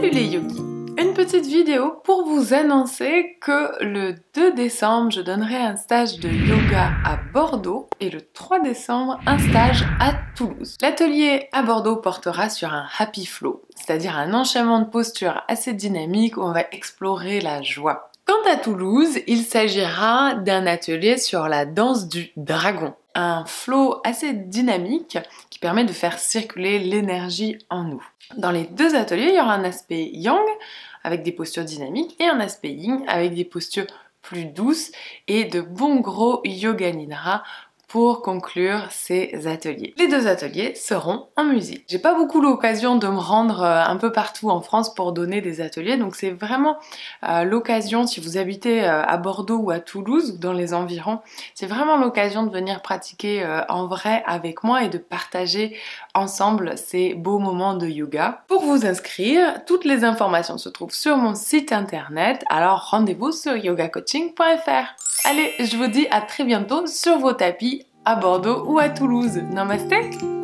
Salut les yogis! Une petite vidéo pour vous annoncer que le 2 décembre, je donnerai un stage de yoga à Bordeaux et le 3 décembre, un stage à Toulouse. L'atelier à Bordeaux portera sur un happy flow, c'est-à-dire un enchaînement de postures assez dynamique où on va explorer la joie. Quant à Toulouse, il s'agira d'un atelier sur la danse du dragon. Un flow assez dynamique qui permet de faire circuler l'énergie en nous. Dans les deux ateliers, il y aura un aspect yang avec des postures dynamiques et un aspect yin avec des postures plus douces et de bons gros yoga nidra pour conclure ces ateliers. Les deux ateliers seront en musique. J'ai pas beaucoup l'occasion de me rendre un peu partout en France pour donner des ateliers, donc c'est vraiment l'occasion, si vous habitez à Bordeaux ou à Toulouse ou dans les environs, c'est vraiment l'occasion de venir pratiquer en vrai avec moi et de partager ensemble ces beaux moments de yoga. Pour vous inscrire, toutes les informations se trouvent sur mon site internet, alors rendez-vous sur yogacoaching.fr. Allez, je vous dis à très bientôt sur vos tapis à Bordeaux ou à Toulouse. Namasté!